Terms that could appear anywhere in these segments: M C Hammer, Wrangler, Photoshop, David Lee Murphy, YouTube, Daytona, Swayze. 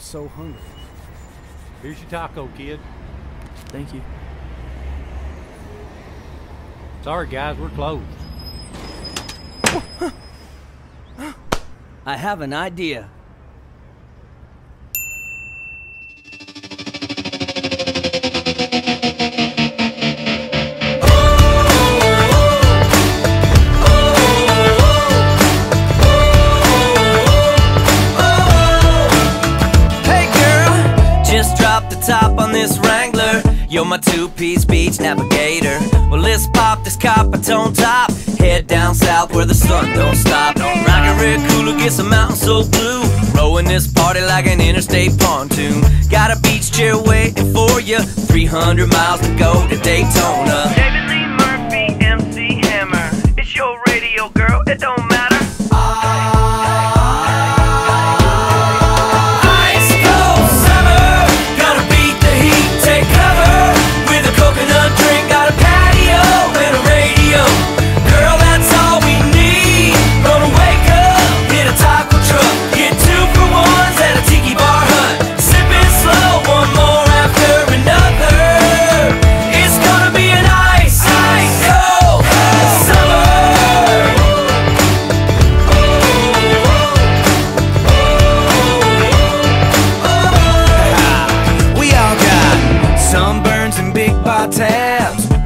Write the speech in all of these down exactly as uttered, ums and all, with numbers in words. I'm so hungry. Here's your taco, kid. Thank you. Sorry, guys, we're closed. I have an idea. Top on this Wrangler, you're my two-piece beach navigator. Well, let's pop this cop, I don't top. Head down south where the sun don't stop. Rockin' red cooler, get some mountain so blue. Rowing this party like an interstate pontoon. Got a beach chair waiting for you. three hundred miles to go to Daytona. David Lee Murphy, M C Hammer. It's your radio, girl, it don't matter. I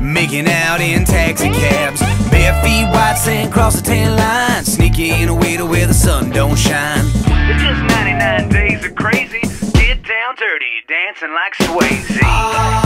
making out in taxi cabs, bare feet, white sand, cross the tan line, sneaking away to where the sun don't shine. It's just ninety-nine days of crazy, get down dirty, dancing like Swayze. Oh.